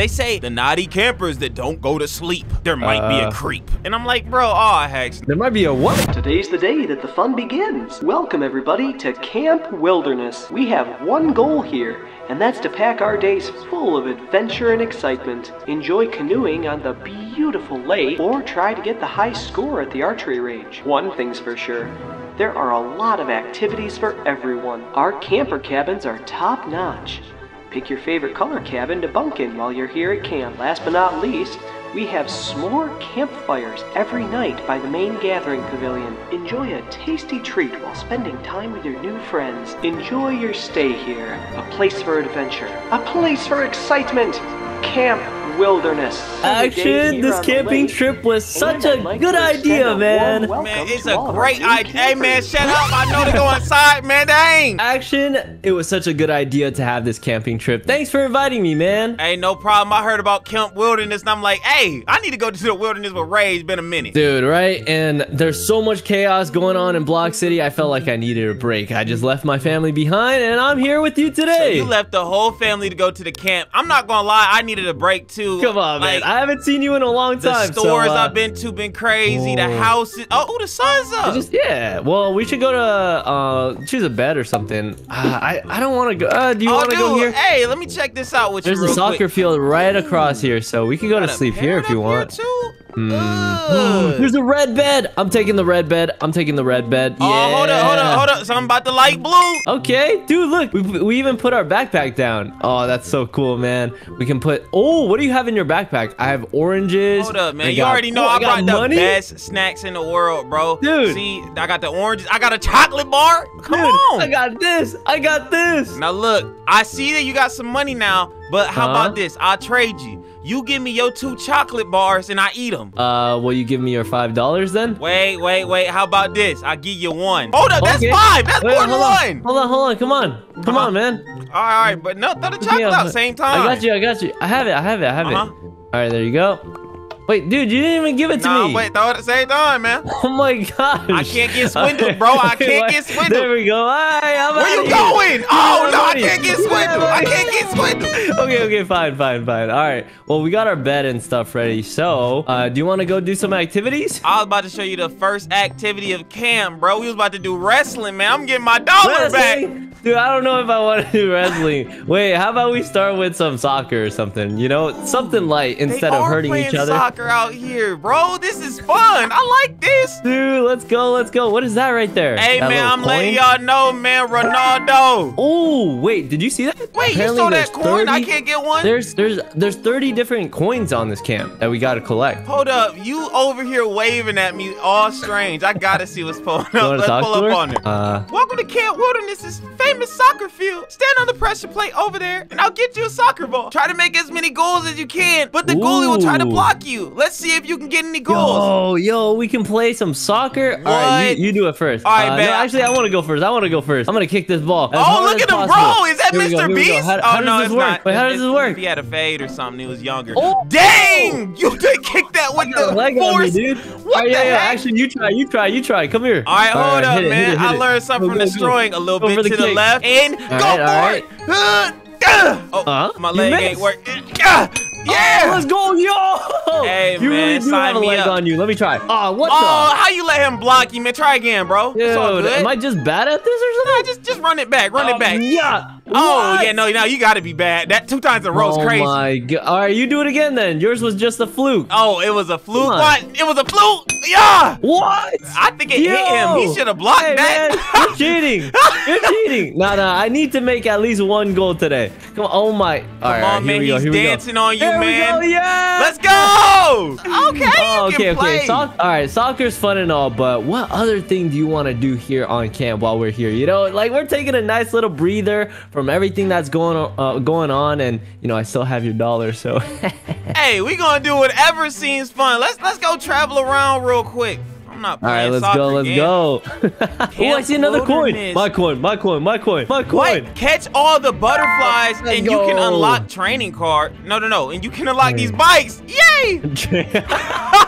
They say the naughty campers that don't go to sleep. There might be a creep. And I'm like, bro, aw, Hex. There might be a what? Today's the day that the fun begins. Welcome everybody to Camp Wilderness. We have one goal here, and that's to pack our days full of adventure and excitement. Enjoy canoeing on the beautiful lake or try to get the high score at the archery range. One thing's for sure. There are a lot of activities for everyone. Our camper cabins are top notch. Pick your favorite color cabin to bunk in while you're here at camp. Last but not least, we have s'more campfires every night by the main gathering pavilion. Enjoy a tasty treat while spending time with your new friends. Enjoy your stay here. A place for adventure. A place for excitement. Camp Wilderness. Action! This camping trip was such a good idea, man. Man, it's a great idea. Hey, man, shut up. I know to go inside, man. Dang. Action, it was such a good idea to have this camping trip. Thanks for inviting me, man. Hey, no problem. I heard about Camp Wilderness, and I'm like, hey, I need to go to the wilderness with Ray. It's been a minute. Dude, right? And there's so much chaos going on in Block City, I felt like I needed a break. I just left my family behind, and I'm here with you today. So you left the whole family to go to the camp. I'm not going to lie. I needed a break, too. Come on, man. I haven't seen you in a long time. The stores I've been to been crazy. The houses. Oh, the sun's up. Yeah. Well, we should go to choose a bed or something. I don't want to go. Do you want to go here? Hey, let me check this out with you real quick. There's a soccer field right across here, so we can go to sleep here if you want. There's a red bed. I'm taking the red bed. I'm taking the red bed. Oh, yeah. Hold up. So I'm about to light blue. Okay. Dude, look. We even put our backpack down. Oh, that's so cool, man. We can put... Oh, what do you have in your backpack? I have oranges. Hold up, man. You already know I brought the best snacks in the world, bro. Dude. See, I got the oranges. I got a chocolate bar. Come on. I got this. I got this. Now, look. I see that you got some money now, but how about this? I'll trade you. You give me your 2 chocolate bars and I eat them. Will you give me your $5 then? Wait. How about this? I'll give you 1. Hold up, that's 5. That's more than 1. Hold on. Come on, man. All right. But no, throw the chocolate out. Same time. I got you. I have it. All right, there you go. Wait, dude, you didn't even give it to me. No, wait, throw it at the same time, man. Oh my gosh. I can't get swindled, bro. I can't get swindled. There we go. All right, I'm out of here. Where you going? Oh, no, I can't get swindled. I can't get swindled. Okay, fine. All right. Well, we got our bed and stuff ready. So, do you want to go do some activities? I was about to show you the first activity of camp, bro. We was about to do wrestling, man. I'm getting my dollar back. Dude, I don't know if I want to do wrestling. Wait, how about we start with some soccer or something? You know, something light instead of hurting each other. Soccer out here, bro. This is fun. I like this. Dude, let's go. What is that right there? Hey, man, I'm letting y'all know, man. Ronaldo. Oh, wait, did you see that? Wait, you saw that coin? I can't get one? There's 30 different coins on this camp that we got to collect. Hold up. You over here waving at me all strange. I got to see what's pulling up. Let's pull up on there. Welcome to Camp Wilderness. This is famous soccer field. Stand on the pressure plate over there and I'll get you a soccer ball. Try to make as many goals as you can, but the goalie will try to block you. Let's see if you can get any goals. Yo, we can play some soccer. All right, you do it first. All right, no, actually, I want to go first. I'm going to kick this ball. Oh, look at him, bro. Is that Mr. Beast? Oh, no, it's not. Wait, how does this work? He had a fade or something. He was younger. Oh, dang. You did kick that with the force. What the heck? Actually, you try. Come here. All right, hold up, man. I learned something from destroying a little bit to the left. And go for it. Oh, my leg ain't working. Yeah! Oh, let's go, yo! Hey, you man, really do have a leg on you. Let me try. Oh, how you let him block you, man? Try again, bro. Dude, am I just bad at this or something? Nah, just run it back. Run it back. Yeah. Oh, yeah, no, you gotta be bad. That 2 times in a row is crazy. Oh, my God. All right, you do it again, then. Yours was just a fluke. Oh, it was a fluke? What? It was a fluke? Yeah! What? I think it hit him. He should have blocked that. You're cheating. Nah, I need to make at least 1 goal today. Come on. Oh, my. All right, man. He's dancing on you, man. Yeah. Let's go. Okay. Okay. All right, soccer's fun and all, but what other thing do you want to do here on camp while we're here? You know, like we're taking a nice little breather from everything that's going on, and you know, I still have your dollar, so. Hey, we gonna do whatever seems fun. Let's go travel around real quick. All right, let's go. Oh, I see another coin. My coin. Wait, catch all the butterflies and you can unlock training card. No. And you can unlock these bikes. Yay!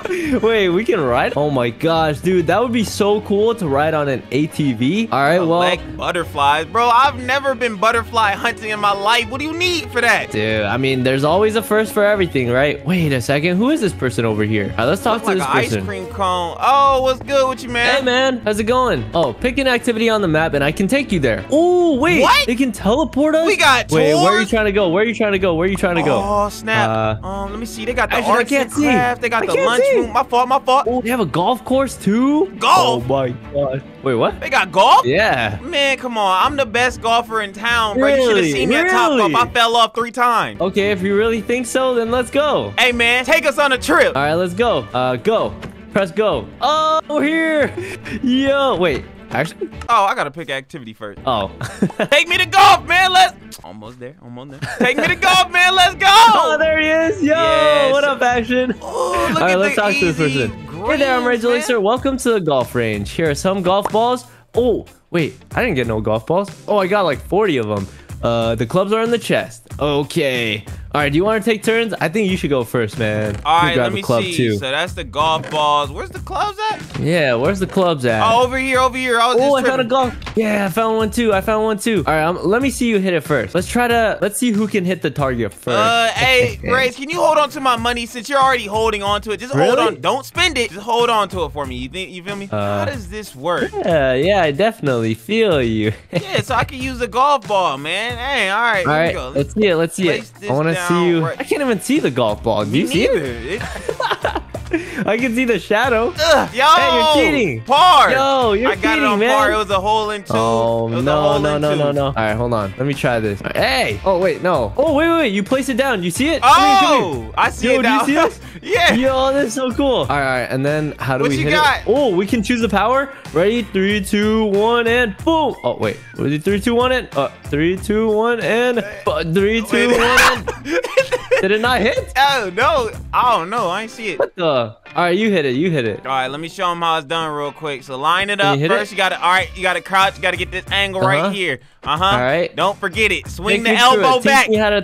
Wait, we can ride? Oh my gosh, dude, that would be so cool to ride on an ATV. All right, well, like butterflies, bro. I've never been butterfly hunting in my life. What do you need for that, dude? I mean, there's always a first for everything, right? Wait a second, who is this person over here? All right, let's talk to this person. Ice cream cone. Oh, what's good with you, man? Hey, man, how's it going? Oh, pick an activity on the map, and I can take you there. Oh, wait, what? They can teleport us. We got tours? Wait, where are you trying to go? Where are you trying to go? Where are you trying to go? Oh snap! Let me see. They got the arts and crafts. They got the lunchroom. My fault. My fault. Oh, they have a golf course too. Golf. Oh my god. Wait, what? They got golf? Yeah. Man, come on. I'm the best golfer in town, bro. Really? You should have seen me at Top Up. I fell off 3 times. Okay, if you really think so, then let's go. Hey, man, take us on a trip. All right, let's go. Go. Press go. Oh, we're here. Yo, wait. Actually? Oh, I gotta pick activity first. Oh. Take me to golf, man. Let's... Almost there. Almost there. Take me to golf, man. Let's go. Oh, there he is. Yo, yes. What up, Action? Oh, look. All right, let's talk to this person. Hey there, I'm RageElixir. Welcome to the golf range. Here are some golf balls. Oh, wait. I didn't get no golf balls. Oh, I got like 40 of them. The clubs are in the chest. Okay. All right, do you want to take turns? I think you should go first, man. All right, let me see. Too. So that's the golf balls. Where's the clubs at? Yeah, where's the clubs at? Oh, over here, over here. Oh, I found a golf. Yeah, I found one too. I found one too. All right, let me see you hit it first. Let's see who can hit the target first. Hey, Grace, can you hold on to my money since you're already holding on to it? Just hold on. Don't spend it. Just hold on to it for me. You feel me? How does this work? Yeah, I definitely feel you. Yeah, so I can use the golf ball, man. Hey, all right. All right, let's see it. Let's see it. I want to see you. Right. I can't even see the golf ball. Do you see it? I can see the shadow. Ugh, yo, hey, you're cheating. Par. Yo, you're cheating, man. I got it on par. It was a hole in 2. Oh, no. All right, hold on. Let me try this. Right. Hey. Oh, wait, no. Oh, wait. You place it down. You see it? Oh, I see it now. Do you see it? Yeah. Yo, that's so cool. All right, and then how do we hit it? Oh, we can choose the power. Ready? 3, 2, 1, and boom. Oh, wait. Was it 3, 2, 1, and? 3, 2, 1, and. 3, 2, 1, and. Did it not hit? Oh, no. I don't know. I ain't see it. What the? All right, you hit it. You hit it. All right, let me show them how it's done real quick. So line it up first. You got to, all right, you got to crouch. You got to get this angle right here. All right. Don't forget it. Swing the elbow back. Teach me how to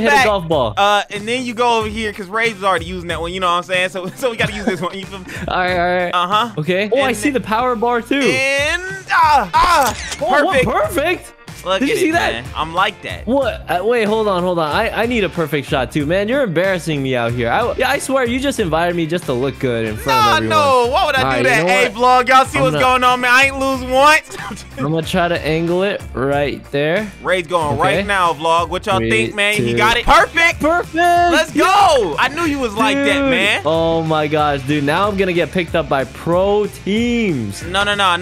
hit a golf ball. And then you go over here because Ray was already using that one. You know what I'm saying? So we got to use this one. You feel me? All right, all right. Okay. Oh, I see the power bar too. And perfect. Oh, perfect. Look Did you see it, that? Man. I'm like that. What? Wait, hold on. I need a perfect shot too, man. You're embarrassing me out here. I swear you just invited me just to look good in front of everyone. No, why would I do that? You know hey, vlog, y'all see what's going on, man. I ain't lose once. I'm gonna try to angle it right there. Ray's going right now, vlog. What y'all think, man? He got it. Perfect. Perfect. Let's go. I knew you was like that, man. Oh my gosh, dude. Now I'm gonna get picked up by pro teams. No. Ain't all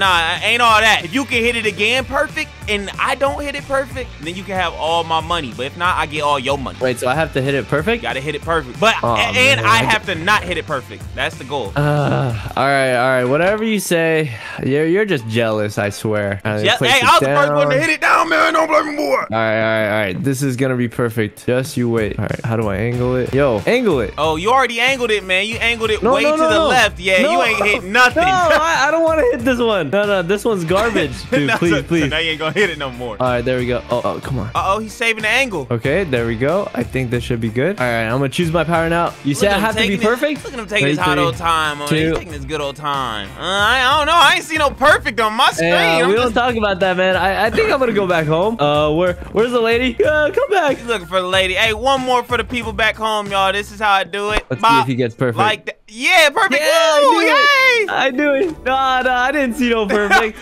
that. If you can hit it again, perfect. And I don't hit it perfect, then you can have all my money. But if not, I get all your money. Wait, so I have to hit it perfect? Gotta hit it perfect. But and I have to not hit it perfect. That's the goal. All right. Whatever you say, you're just jealous. I swear. Hey, I was the first one to hit it down, man. Don't blame me, boy. All right. This is gonna be perfect. Just you wait. All right. How do I angle it? Yo, angle it. Oh, you already angled it, man. You angled it way to the left. Yeah, you ain't hit nothing. No, I don't want to hit this one. No, this one's garbage, dude. Please. So now you ain't gonna hit it no more. All right, there we go. Oh, come on. Uh-oh, he's saving the angle. Okay, there we go. I think this should be good. All right, I'm gonna choose my power now. You say I have to be perfect? Look at him taking his hot old time. He's taking his good old time. I don't know. I ain't see no perfect on my screen. We don't talk about that, man. I think I'm gonna go back home. Where's the lady? Come back. He's looking for the lady. Hey, one more for the people back home, y'all. This is how I do it. Let's see if he gets perfect. Like that. Yeah, perfect. Yeah, ooh, I do it. No, I didn't see no perfect.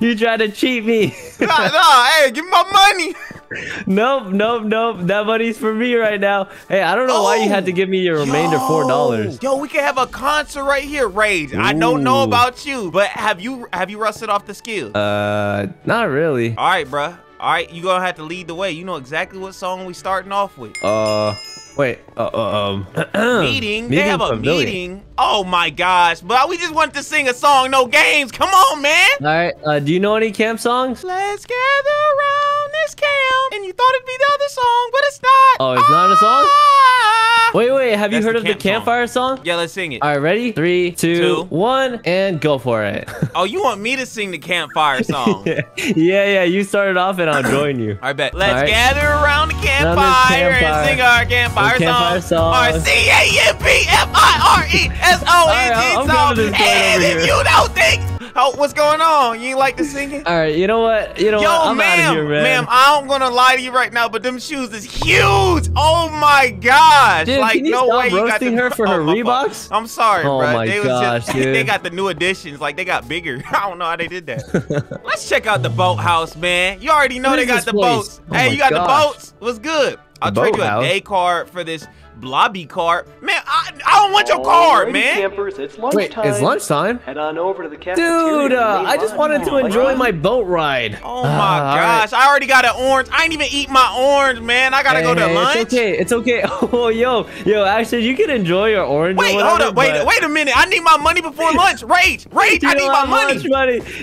You tried to cheat me. No, hey, give me my money. Nope. That money's for me right now. Hey, I don't know why you had to give me your remainder $4. Yo, we can have a concert right here, Rage. Ooh. I don't know about you, but have you rusted off the skill? Not really. All right, bro. All right, you gonna have to lead the way. You know exactly what song we starting off with. Wait, meeting? They have a meeting? Oh my gosh, but we just wanted to sing a song, no games. Come on, man. All right, do you know any camp songs? Let's gather around this camp. And you thought it'd be the other song, but it's not. Oh, it's not a song? Wait, have you heard of the campfire song? Yeah, let's sing it. All right, ready? 3, 2, 1, and go for it. Oh, you want me to sing the campfire song? Yeah, you started off and I'll join you. I bet. Let's gather around the camp. campfire and sing our campfire song. R-C-A-M-P-F-I-R-E-S-O-N-G song. And if you don't think, oh, what's going on? You ain't like the singing? All right, you know what? You know what? I'm out of here, man. Ma'am, I'm going to lie to you right now, but them shoes is huge. Oh, my gosh. Dude, like, no way. You got her for her Reeboks? I'm sorry, bro. Oh, my gosh, dude. They got the new additions. Like, they got bigger. I don't know how they did that. Let's check out the boathouse, man. You already know they got the boats. Hey, you got the boats? What's good? I'll trade you a day card for this blobby card. Man, I don't want your card, man. Campers, it's lunchtime. Wait, it's lunchtime? Head on over to the cafeteria. Dude, I just wanted to enjoy my boat ride. Oh, my gosh. Right. I already got an orange. I ain't even eat my orange, man. I got to go to lunch. It's okay. It's okay. Oh, yo, Ashley, you can enjoy your orange. Wait, hold up. Wait a minute. I need my money before lunch. Rage, I need my money.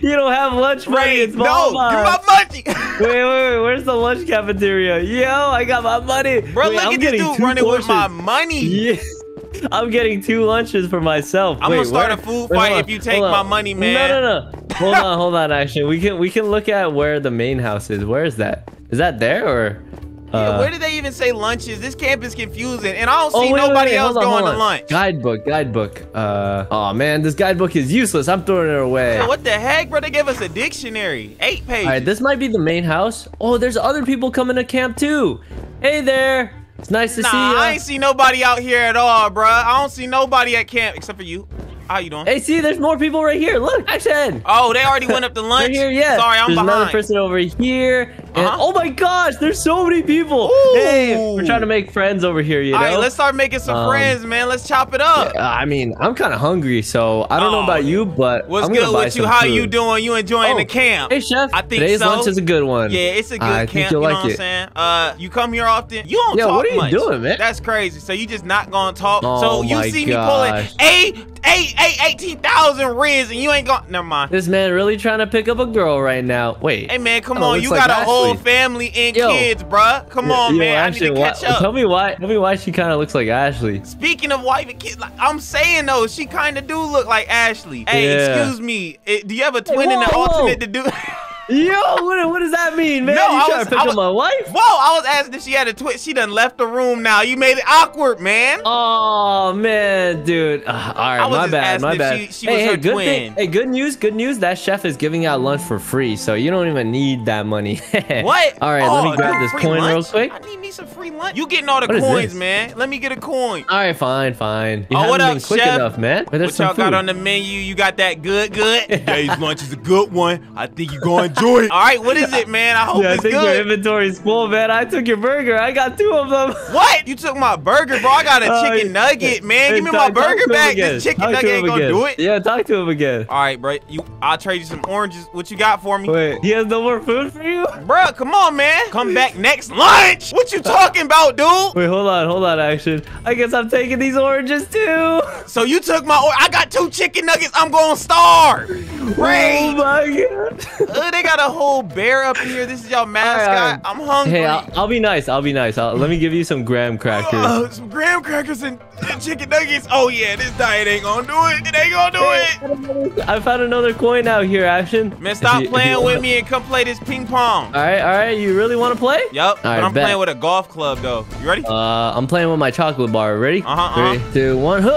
You don't have lunch money. It's no, give my money. wait, where's the lunch cafeteria? Yo, I got my money. Bro, look at this dude running with my money. Yes. I'm getting 2 lunches for myself. I'm gonna start a food fight if you take my money, man. No. Hold on. Actually, we can look at where the main house is. Where is that? Is that there or? Yeah, where did they even say lunches? This camp is confusing, and I don't see nobody else going to lunch. Guidebook. Oh man, this guidebook is useless. I'm throwing it away. Yeah, what the heck, bro? They gave us a dictionary, 8 pages. All right, this might be the main house. Oh, there's other people coming to camp too. Hey there. It's nice to see you. I ain't see nobody out here at all, bruh. I don't see nobody at camp except for you. How you doing? Hey, see, there's more people right here. Look, Action. Oh, they already went up to lunch. They're here, yeah. Sorry, I'm behind. There's another person over here. And oh my gosh, there's so many people. Ooh. Hey, we're trying to make friends over here, you know? All right, let's start making some friends, man. Let's chop it up. Yeah, I mean, I'm kind of hungry, so I don't know about you, but what's good with you? How you doing? You enjoying the camp? Hey, chef. I think today's lunch is a good one. Yeah, it's a good camp. You know what I'm saying? You come here often. You don't talk much. What are you doing, man? That's crazy. So you just not gonna talk. So you see me pulling 18,000 riz and you ain't gonna. Never mind. This man really trying to pick up a girl right now. Wait. Hey man, come on. You got a whole family and kids, bruh. Come on, man. Ashley, I need to catch up. Tell me why she kind of looks like Ashley. Speaking of wife and kids, like, I'm saying though, she kind of do look like Ashley. Hey, excuse me. Do you have a twin in the alternate to do? Yo, what does that mean, man? No, you trying to pick up my wife? Whoa, I was asking if she had a twin. She done left the room now. You made it awkward, man. Oh, man, dude. All right, my bad. She was her twin. Hey, good news. That chef is giving out lunch for free, so you don't even need that money. What? All right, let me grab this coin real quick. I need me some free lunch. You getting all the coins, man. Let me get a coin. All right, fine. You haven't been quick enough, man. What y'all got on the menu? You got that good? Today's lunch is a good one. I think you're going to enjoy it. All right, what is it, man? I hope it's good. I think your inventory is full, man. I took your burger. I got 2 of them. What? You took my burger, bro. I got a chicken nugget, man. Give me my burger back. This chicken nugget ain't gonna do it. Yeah, talk to him again. All right, bro. I'll trade you some oranges. What you got for me? Wait, he has no more food for you? Bro, come on, man. Come back next lunch. What you talking about, dude? Wait, hold on, Action. I guess I'm taking these oranges, too. So you took my I got 2 chicken nuggets. I'm gonna starve. Great. Oh, my God. They got a whole bear up here. This is y'all mascot. I'm hungry. Hey, I'll be nice. Let me give you some graham crackers. Some graham crackers and chicken nuggets. Oh, yeah. This diet ain't gonna do it. It ain't gonna do it. I found another coin out here, Action. Man, stop playing with me and come play this ping pong. All right. You really want to play? Yep. But I'm playing with a golf club, though. You ready? I'm playing with my chocolate bar. Ready? 3, 2, 1.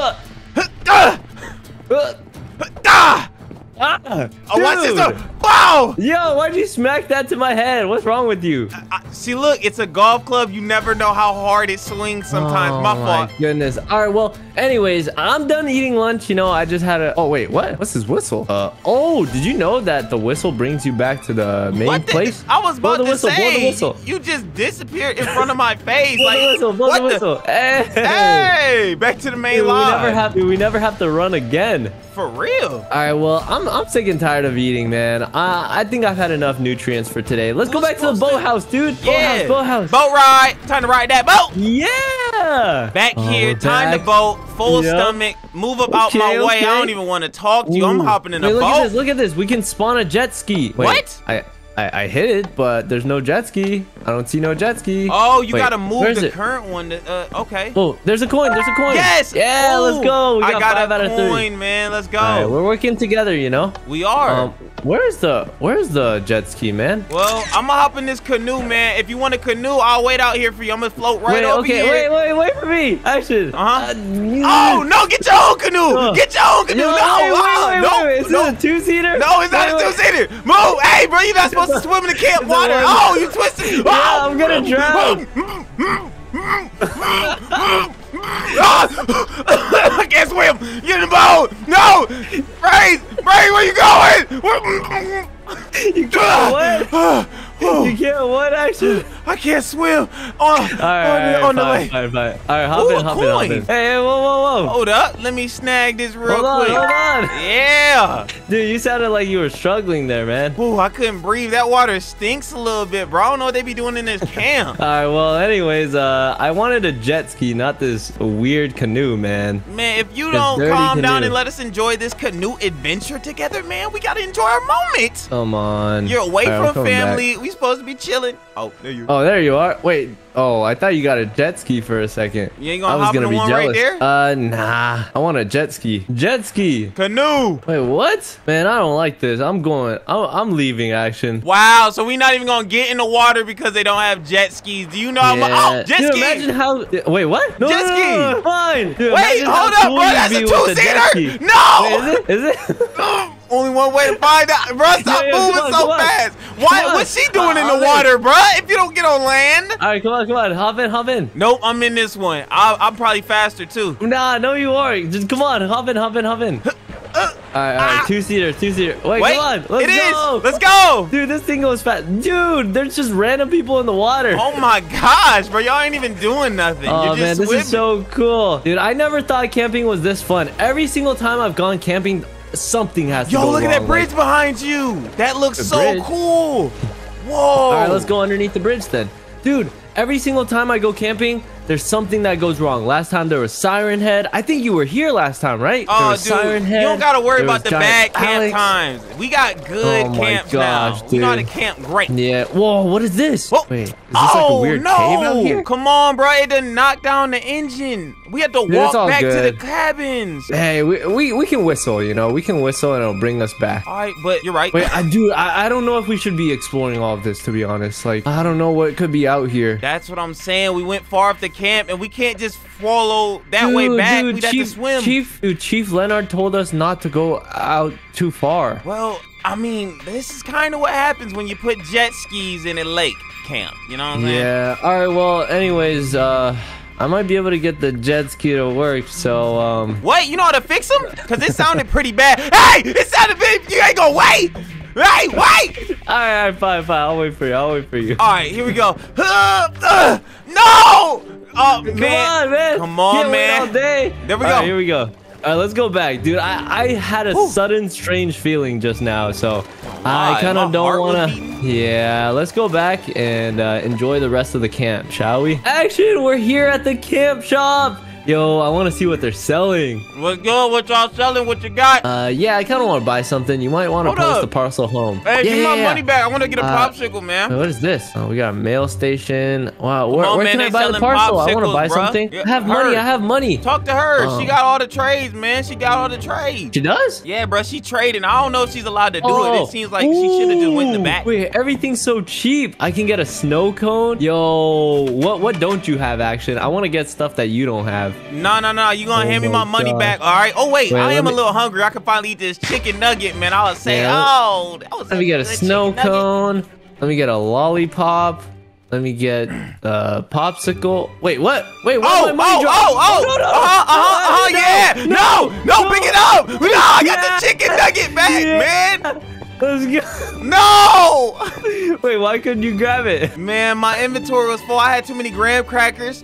Oh, watch this up. Wow! Yo, why'd you smack that to my head? What's wrong with you? See, look, it's a golf club. You never know how hard it swings sometimes. Oh, my fault. Goodness. All right, well, anyways, I'm done eating lunch. You know, I just had a... Oh, wait, what? What's this whistle? Oh, did you know that the whistle brings you back to the main place? I was about to say, you just disappeared in front of my face. Blow the whistle. Hey, back to the main line. We never have to run again. For real? All right, well, I'm sick and tired of eating, man. I think I've had enough nutrients for today. Let's go back to the boathouse, dude. Yeah. Boathouse. Boat ride. Time to ride that boat. Yeah. Back here. Time to boat. Full stomach. Move up out my way. I don't even want to talk to you. I'm hopping in a boat. Look at this. We can spawn a jet ski. Wait, what? I I hit it, but there's no jet ski. I don't see no jet ski. Oh, you gotta move the current one. To, okay. Oh, there's a coin. There's a coin. Yes. Yeah, let's go. We got five out of three. Man, let's go. All right, we're working together, you know. We are. Where's the jet ski, man? Well, I'm gonna hop in this canoe, man. If you want a canoe, I'll wait out here for you. I'm gonna float right over here. Wait for me. Action. Oh no! Get your own canoe. Get your own canoe. No, wait. Is this a two-seater? No, it's not a two-seater. Move, hey, bro. You're not supposed to swim in the camp water. Oh, you twisted. Yeah, I'm gonna drown. I can't swim. Get in the boat. No, Ray, where you going? You can't what? You can't what? Actually, I can't swim. All right, hop in. Hey, whoa. Hold up. Let me snag this real quick. Hold on. Yeah. Dude, you sounded like you were struggling there, man. Ooh, I couldn't breathe. That water stinks a little bit, bro. I don't know what they be doing in this camp. All right, well, anyways, I wanted a jet ski, not this weird canoe, man. Man, if you don't calm down and let us enjoy this canoe adventure together, man, we got to enjoy our moment. Come on. You're away from family. Back. We supposed to be chilling. Oh, there you are. Oh, there you are. Wait. Oh, I thought you got a jet ski for a second. You ain't gonna hop in the one right there? Nah. I want a jet ski. Jet ski. Canoe. Wait, what? Man, I don't like this. I'm leaving, Action. Wow, so we not even gonna get in the water because they don't have jet skis. Do you know how much? Oh, jet ski. Imagine how... Wait, what? No, jet ski. No. Fine. Dude, wait, hold up, bro. That's a two-seater. No. Wait, is it? Only one way to find out. Bruh, stop moving so fast. What's she doing in the water, bruh? If you don't get on land. All right, come on. Hop in. Nope, I'm in this one. I'm probably faster, too. Nah, no, you aren't. Just come on. Hop in. All right, two-seater. Wait, come on. Let's go. Let's go. Dude, this thing goes fast. Dude, there's just random people in the water. Oh, my gosh, bro. Y'all ain't even doing nothing. Oh, man, this is so cool. Dude, I never thought camping was this fun. Every single time I've gone camping, something has to go wrong. Yo, look at that bridge behind you. That looks so cool. Whoa. All right, let's go underneath the bridge then. Dude, every single time I go camping, there's something that goes wrong. Last time there was Siren Head. I think you were here last time, right? Oh, dude, Siren Head. You don't got to worry about the bad camp times. We got good camps now. We know how to camp great. Yeah. Whoa, what is this? Whoa. Wait, is this like a weird cave out here? Come on, bro. It done knocked down the engine. We have to walk back to the cabins. Hey, we can whistle, you know. We can whistle and it'll bring us back. All right, but you're right. Wait, I don't know if we should be exploring all of this, to be honest. Like, I don't know what could be out here. That's what I'm saying. We went far off the camp and we can't just follow that way back. We have to swim. Chief Leonard told us not to go out too far. Well, I mean, this is kind of what happens when you put jet skis in a lake camp. You know what I'm saying? Yeah. All right. Well, anyways, I might be able to get the jet ski to work, so, What? You know how to fix them? Because it sounded pretty bad. Hey! It sounded bad! You ain't gonna wait! Hey, wait! Alright, fine. I'll wait for you. Alright, here we go. No! Oh, man. Come on, man. All day. There we go. Alright, here we go. All right, let's go back, dude. I had a sudden strange feeling just now, so I kind of don't want to. Yeah, let's go back and enjoy the rest of the camp, shall we? Action! We're here at the camp shop. Yo, I want to see what they're selling. What's good? What y'all selling? What you got? Yeah, I kind of want to buy something. You might want to post the parcel home. Hey, give my money back. I want to get a popsicle, man. What is this? Oh, we got a mail station. Wow, where can I buy the parcel? I want to buy something. Yeah, I have money. Talk to her. She got all the trades, man. She does? Yeah, bro. She trading. I don't know if she's allowed to do it. It seems like she should have just went in the back. Wait, everything's so cheap. I can get a snow cone. Yo, what don't you have, Action? I want to get stuff that you don't have. No. You gonna hand me my money back, all right? Oh, wait. I am a little hungry. I can finally eat this chicken nugget, man. I was saying, that was Let me get a snow cone. Let me get a lollipop. Let me get popsicle. Wait, what? Wait, what? Yeah. No, pick it up. No, I got the chicken nugget back, man. Let's go. No! Wait, why couldn't you grab it? Man, my inventory was full. I had too many graham crackers.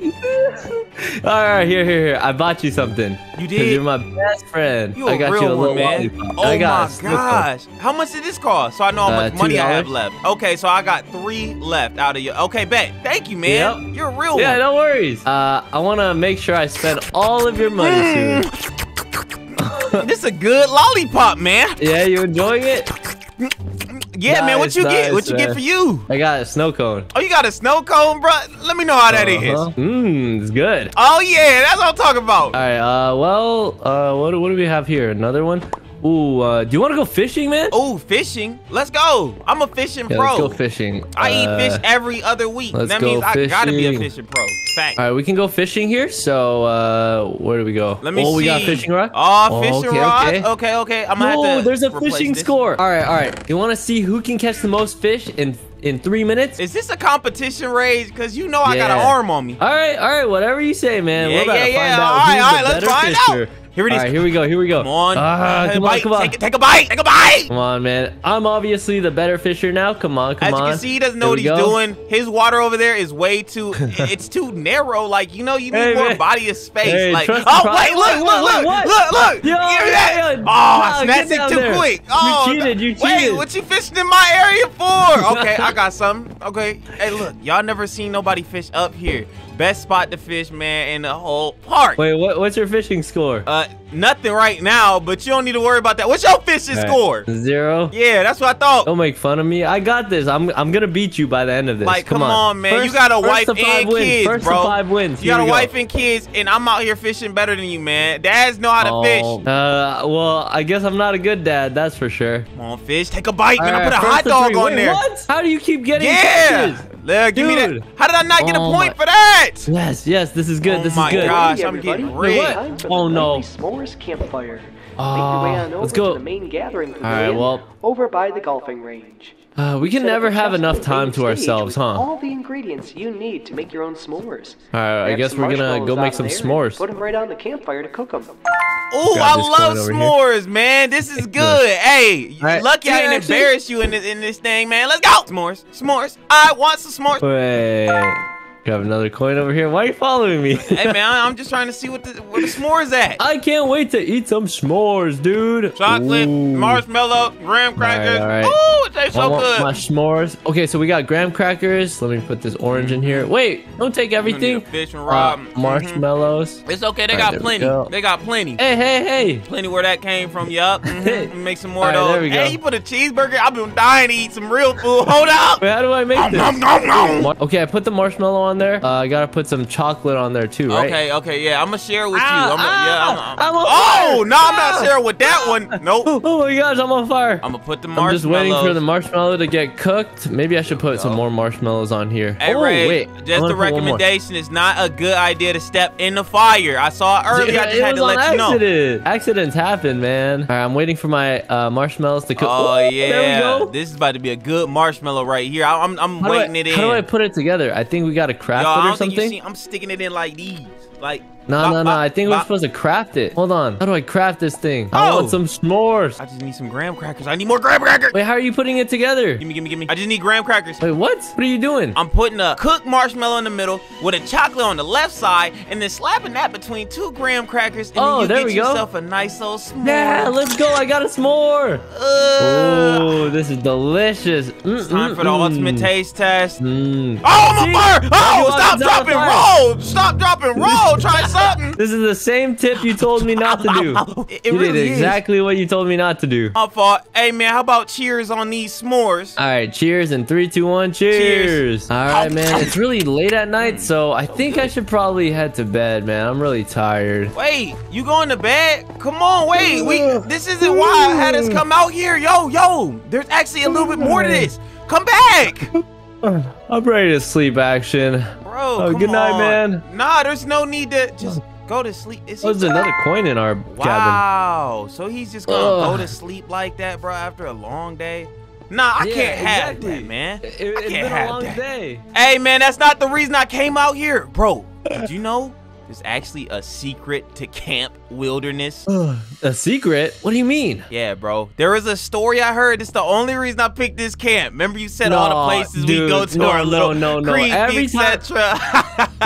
Alright, here. I bought you something. You did? You're my best friend. I got you a little lollipop. Oh my gosh. How much did this cost? So I know how much money I have left. Okay, so I got 3 left out of you. Okay, bet. Thank you, man. Yep. You're a real one. Yeah, no worries. I want to make sure I spend all of your money soon. This is a good lollipop, man. Yeah, you enjoying it? Yeah, nice, man. What you get? What you get for you? I got a snow cone. Oh, you got a snow cone, bro? Let me know how that is. Mmm, it's good. Oh yeah, that's what I'm talking about. All right. What do we have here? Another one. Ooh, do you want to go fishing, man? Oh, fishing? Let's go. I'm a fishing pro. Let's go fishing. I eat fish every other week. That means I gotta be a fishing pro. Fact. All right, we can go fishing here. So, where do we go? Let me see. Oh, we got fishing rod. Oh, fishing rod. Okay. I'm gonna have to. Oh, there's a fishing score. All right. You want to see who can catch the most fish in 3 minutes? Is this a competition, Rage? Because you know I got an arm on me. All right. Whatever you say, man. We're about to find out. All right. Let's find out. Here it is. All right, here we go. Come on. Come on. Take a bite. Come on, man. I'm obviously the better fisher now. Come on. As you can see, he doesn't know what he's doing. His water over there is way too, it's too narrow. Like, you know, you need more body of space. Hey, like, wait, look. Yo, yo. Oh, I snatched it too quick. Oh, you cheated. Wait, what you fishing in my area for? Okay, I got something. Okay. Hey, look, y'all never seen nobody fish up here. Best spot to fish, man, in the whole park. Wait, what's your fishing score? Nothing right now, but you don't need to worry about that. What's your fishing score? 0. Yeah, that's what I thought. Don't make fun of me. I got this. I'm gonna beat you by the end of this. Like, come on, man. First, you got a wife and kids, bro. First to 5 wins. You got a wife and kids, and I'm out here fishing better than you, man. Dads know how to fish. Well, I guess I'm not a good dad. That's for sure. Come on, fish. Take a bite. All right, I put a hot dog on there. What? How do you keep getting catches? Look, give me that. How did I not get a point for that? Yes. This is good. This is good. Oh my gosh, I'm getting red. Oh no. S'mores campfire. Let's go. The main gathering. All right. Well. Over by the golfing range. We can never have enough time to ourselves, huh? All the ingredients you need to make your own s'mores. All right, I guess we're gonna go make some s'mores. Put them right on the campfire to cook them. Oh, I love s'mores, man. This is good. Hey, lucky I didn't embarrass you in this thing, man. Let's go. S'mores. I want some s'mores. Wait. Grab another coin over here. Why are you following me? Hey, man, I'm just trying to see where the s'mores at. I can't wait to eat some s'mores, dude. Chocolate, marshmallow, graham crackers. All right. Ooh, it tastes so good. My s'mores. Okay, so we got graham crackers. Let me put this orange in here. Wait, don't take everything. Fish and rob. Marshmallows. It's okay. They got plenty. Hey. Plenty where that came from. Yup. Make some more of those. Hey, you put a cheeseburger. I've been dying to eat some real food. Hold up. Wait, how do I make this? Okay, I put the marshmallow on there. I gotta put some chocolate on there too, right? Okay, yeah. I'm gonna share with you. I'm not sharing with that one. Nope. Oh my gosh, I'm on fire. I'm gonna put the marshmallows. I'm just waiting for the marshmallow to get cooked. Maybe I should put some more marshmallows on here. Hey, Ray, just a recommendation. It's not a good idea to step in the fire. I saw it earlier. I just had to let you know. Accidents happen, man. All right, I'm waiting for my marshmallows to cook. Oh, yeah. There we go. This is about to be a good marshmallow right here. I'm waiting it in. How do I put it together? I think we gotta craft it or something. I'm sticking it in like these. Like no. I think we're supposed to craft it. Hold on. How do I craft this thing? Oh. I want some s'mores. I just need some graham crackers. I need more graham crackers. Wait, how are you putting it together? Give me. I just need graham crackers. Wait, what? What are you doing? I'm putting a cooked marshmallow in the middle with a chocolate on the left side and then slapping that between 2 graham crackers and then you get yourself a nice old s'more. Yeah, let's go. I got a s'more. Oh, this is delicious. It's time for the ultimate taste test. Oh, I'm on fire. Oh, stop dropping roll. Stop dropping roll. Try something. This is the same tip you told me not to do. You really did exactly what you told me not to do. My fault. Hey, man, how about cheers on these s'mores? All right, cheers in 3, 2, 1, cheers. All right, man, it's really late at night, so I think I should probably head to bed, man. I'm really tired. Wait, you going to bed? Come on, wait. This isn't why I had us come out here. Yo, there's actually a little bit more to this. Come back. I'm ready to sleep, action. Bro, good night, man. Nah, there's no need to just go to sleep. There's another coin in our cabin. Wow, so he's just gonna go to sleep like that, bro, after a long day? Nah, I can't have that, man. It's been a long day. Hey, man, that's not the reason I came out here. Bro, did you know there's actually a secret to Camp Wilderness? A secret? What do you mean? Yeah, bro. There is a story I heard. It's the only reason I picked this camp. Remember you said all the places we go to are little creepy, etc.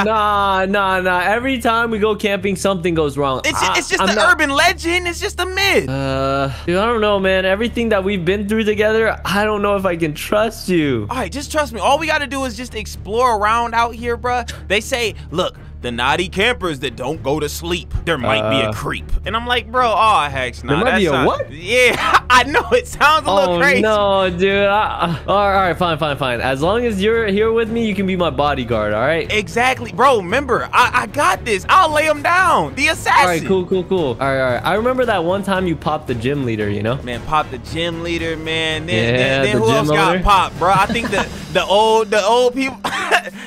Nah. Every time we go camping, something goes wrong. It's just an urban legend. It's just a myth. Dude, I don't know, man. Everything that we've been through together, I don't know if I can trust you. All right, just trust me. All we got to do is just explore around out here, bro. They say, look, the naughty campers that don't go to sleep. There might be a creep. And I'm like, bro, aw, Hex, nah. There might be a what? Yeah, I know. It sounds a little crazy. Oh, no, dude. All right, fine. As long as you're here with me, you can be my bodyguard, all right? Exactly. Bro, remember, I got this. I'll lay him down. The assassin. All right, cool. All right. I remember that one time you popped the gym leader, you know? Man, popped the gym leader, man. Then who else got popped, bro? I think the old people...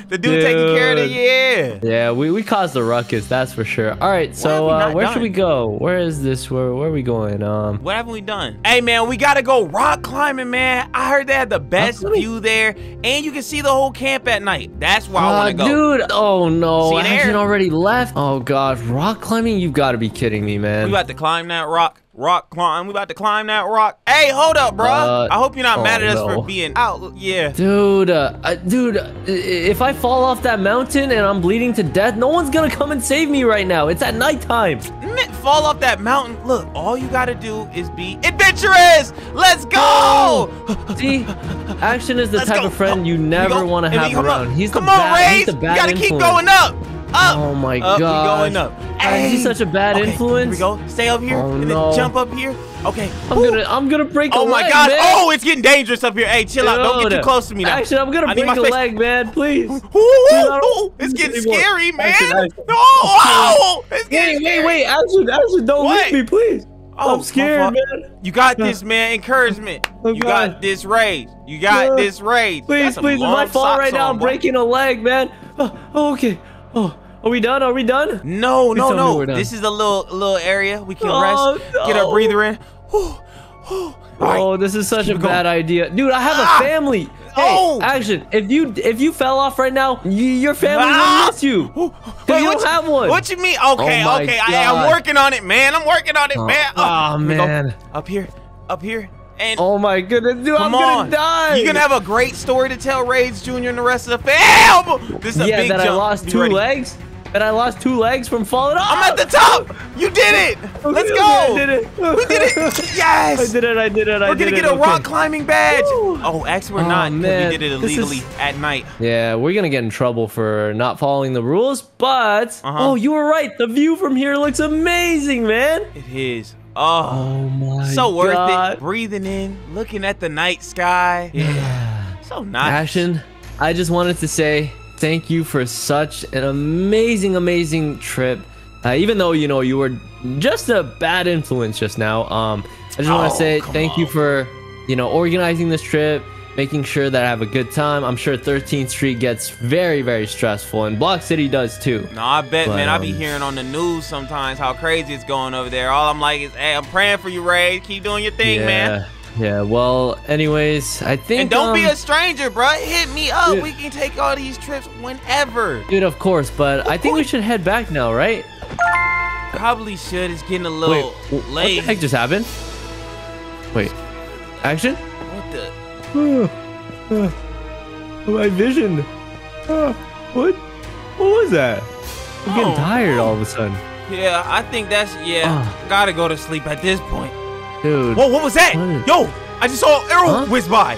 The dude taking care of the Yeah, we caused the ruckus, that's for sure. All right, so where should we go? Where is this? Where are we going? What haven't we done? Hey, man, we got to go rock climbing, man. I heard they had the best view there, and you can see the whole camp at night. That's where I want to go. Dude, oh, no. I haven't already left. Oh, God, rock climbing? You've got to be kidding me, man. We about to climb that rock. We about to climb that rock. Hey, hold up, bro. I hope you're not mad at us for being out. Yeah. Dude, if I fall off that mountain and I'm bleeding to death, no one's gonna come and save me right now. It's at nighttime. Fall off that mountain. Look, all you gotta do is be adventurous. Let's go. See, Action is the type of friend you never want to have around. He's the bad influence. Come on, Rage. You gotta keep going up. Up. Oh my god! Going up. Hey. He's such a bad influence. Here we go. Stay up here and then jump up here. Okay. I'm gonna break a leg. Oh my god! Man. Oh, it's getting dangerous up here. Hey, chill out. Don't get too close to me now. Action, I'm gonna break a leg, man. Please. Ooh, it's getting scary, man. Action. No! Oh, it's getting wait! Action, don't leave me, please. Oh, I'm scared, man. You got this, man. Encouragement. Oh, you got this, Rage. You got this, Rage. Please, please. If I fall right now, I'm breaking a leg, man. Oh, okay. Oh. Are we done? No, no. This is a little area. We can rest, get our breather in. Oh, this is such a bad idea. Dude, I have a family. Hey, Action, if you fell off right now, your family will miss you. Wait, you don't have one. What you mean? Okay, okay. I'm working on it, man. Oh, man. Up here. And oh my goodness, dude, I'm gonna die. You're gonna have a great story to tell, Rage Jr. and the rest of the family. This is a big jump. I lost two legs. And I lost two legs from falling off. I'm at the top. You did it. Let's go. I did it. We did it. Yes. I did it. We're going to get a rock climbing badge. Woo. Oh, actually, we're not. We did it illegally at night. Yeah, we're going to get in trouble for not following the rules. But, oh, you were right. The view from here looks amazing, man. It is. Oh my God. So worth it. Breathing in, looking at the night sky. Yeah. So nice. Action, I just wanted to say... Thank you for such an amazing trip. Even though, you know, you were just a bad influence just now. I just want to say thank you for, you know, organizing this trip, making sure that I have a good time. I'm sure 13th Street gets very, very stressful, and Block City does too. No, I bet, man. I be hearing on the news sometimes how crazy it's going over there. All I'm like is, hey, I'm praying for you, Ray. Keep doing your thing, man. Yeah, well, anyways, I think... And don't be a stranger, bro. Hit me up. Dude. We can take all these trips whenever. Dude, of course, but I think we should head back now, right? Probably should. It's getting a little late. What the heck just happened? Wait. Action? What the... my vision. What? What was that? I'm getting tired all of a sudden. Yeah, I think that's... Yeah, gotta go to sleep at this point. Dude. Whoa, what was that? What? Yo, I just saw an arrow whiz by.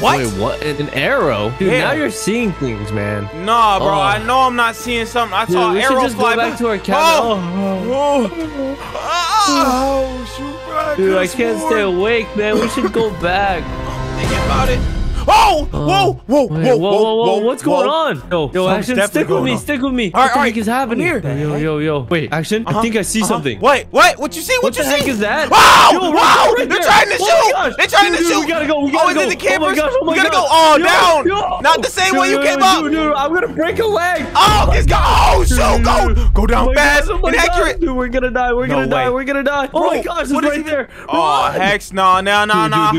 What? Wait, what? An arrow? Dude, now you're seeing things, man. Nah, bro, I know I'm not seeing something. I saw an arrow fly back. Just go back to our cabin. Oh, shoot, bro. Dude, I can't stay awake, man. We should go back. Thinking about it. Oh! Whoa! What's going on? Yo, Action, stick with me. All right, what is happening? Yo. Wait, Action, I think I see something. What? What you see? What you see? What the heck is that? Wow! They're trying to shoot! They're trying to shoot! We gotta go. Oh, is it the campers? We gotta go all down. Not the same way you came up. Dude, I'm gonna break a leg. Oh, let's go. Oh, shoot. Go down fast and accurate. Dude, we're gonna die. We're gonna die. Oh my gosh, it's right there. Oh, Hex, no.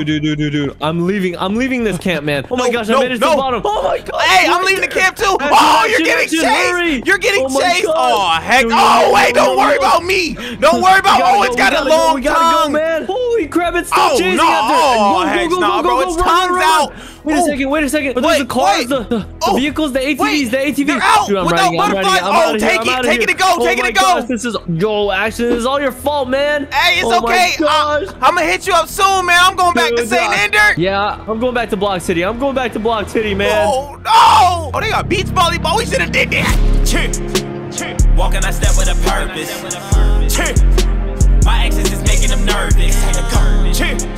Dude. I'm leaving this camp, man. Oh my gosh, I made it to the bottom. Oh my god. Hey, I'm leaving the camp too. Oh, you're getting chased. You're getting chased. Oh, heck. Oh, wait, don't worry about me. Don't worry about, oh, it's got a long tongue. Holy crap, it's still chasing after. Oh, heck, nah, bro, it's tongues out. Wait a second. There's the cars, the vehicles, the ATVs, They're out. Dude, without butterflies. Oh, take it and go. This is Action. This is all your fault, man. Hey, it's okay. I'm gonna hit you up soon, man. I'm going back to St. Ender. Yeah, I'm going back to Block City. man. Oh, no. Oh, they got beach volleyball. We should have did that. Walking, I step with a purpose. My exes is making them nervous.